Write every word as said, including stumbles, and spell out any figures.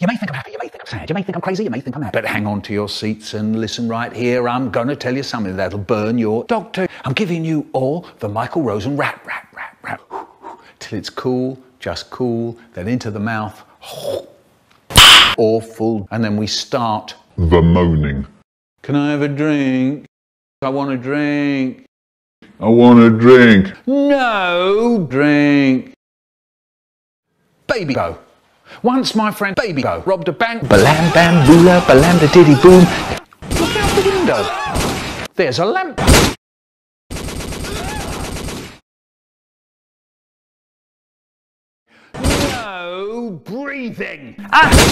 You may think I'm happy, you may think I'm sad, you may think I'm crazy, you may think I'm happy. But hang on to your seats and listen right here. I'm going to tell you something that'll burn your dog too. I'm giving you all the Michael Rosen rap, rap, rap, rap. Till it's cool, just cool, then into the mouth. Awful. And then we start the moaning. Can I have a drink? I want a drink. I want a drink. No drink. Baby go. Once my friend Baby Go robbed a bank. Balam bam boola, balam da diddy boom. Look out the window. There's a lamp. No breathing. Ah!